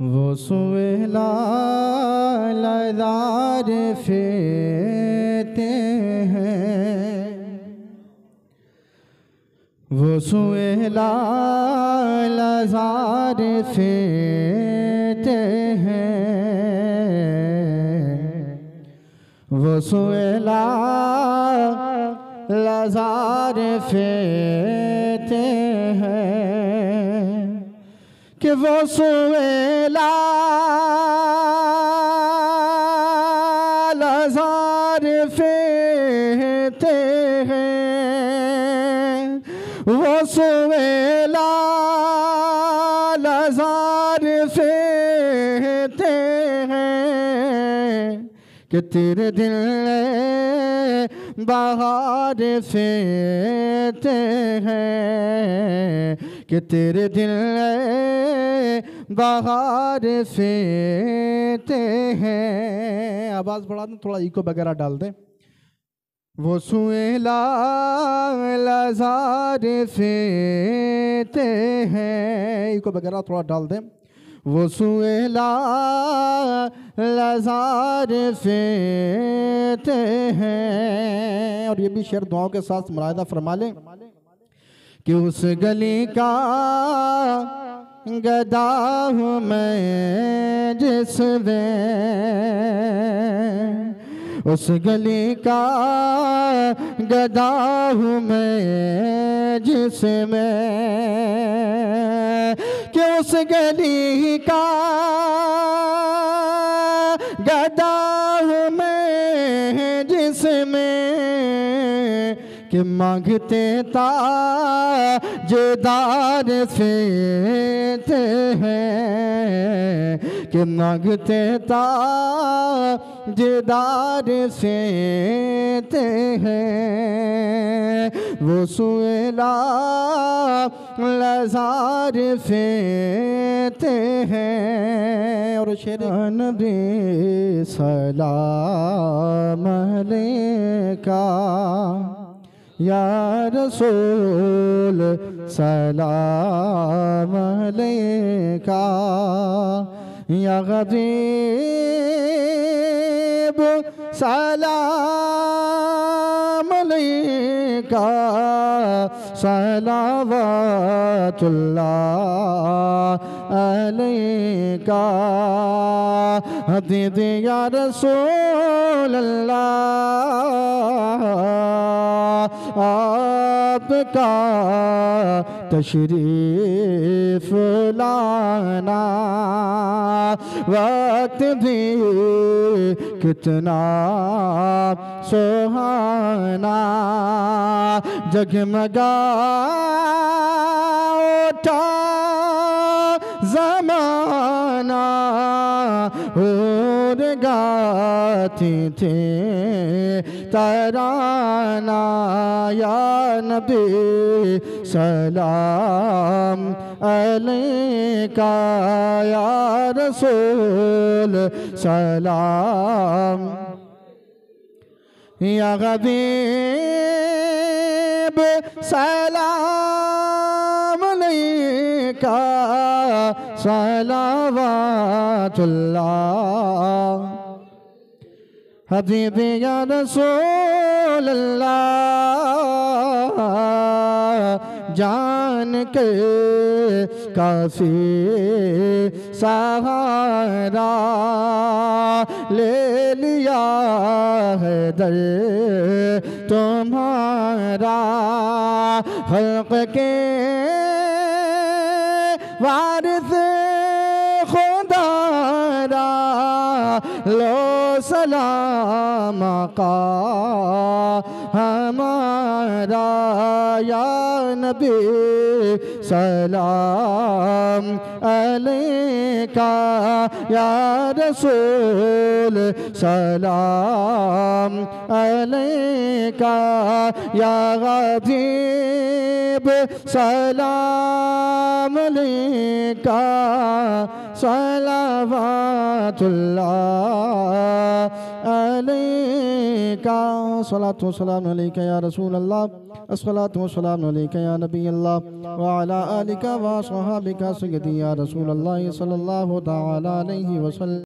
वो सुवेला लदार फेते हैं, वो सुवेला लदार फेते हैं, वो सुवेला लदार फेते हैं कि वो सुवेला लज़ार फेंते हैं, वो सुवेला लज़ार फेंते हैं कि तेरे दिल में बहार फेंते हैं, कि तेरे दिल बहार फेंते हैं। आवाज़ बढ़ा दें, थोड़ा इको वगैरह डाल दें। वो सुवेला लज़ार फेंते हैं, इको वगैरह थोड़ा डाल दें। वो सुवेला लज़ार फेंते हैं। और ये भी शेर दुआओं के साथ मुरायदा फरमा लें कि उस गली का गदा हूँ मैं जिसमें, उस गली का गदा हूँ मैं जिसमें, कि उस गली का गदा हूँ मैं जिसमें कि मांगते ताजदार फेंते हैं, कि मांगते ताजदार फेंते हैं, वो सुवेला लज़ार फेंते हैं। और शेर नबी सलाम अलैका या रसूल सलाम अलैका, या गरीब सलाम अलैका, सलावतुल्लाह अलैका, हबीबी या रसूल अल्लाह, आपका तशरीफ लाना वक्त भी कितना सुहाना, जगमगा उठा ज़माना, और गाती थे तराना, या नबी सलाम अलैका, या रसूल सलाम, या हबीब सलाम अलैका, सलावतुल्लाह हबीबी या रसूल अल्लाह, जान के काफ़ी सहारा ले लिया है दर तुम्हारा, खल्क़ के वारिस खुदा रा, लो सलाम का हमारा, या नबी सलाम अलैका, या रसूल सलाम अलैका, या गरीब सलाम अलैका, सलावतुल्लाह अलैका। अस्सलातु वस्सलाम अलैका या रसूल अल्लाह, अस्सलातु वस्सलाम अलैका या नबी अल्लाह, व अला आलिका व असहाबिका सय्यदी या रसूल अल्लाह सल्लल्लाहु तआला अलैहि वसल्लम।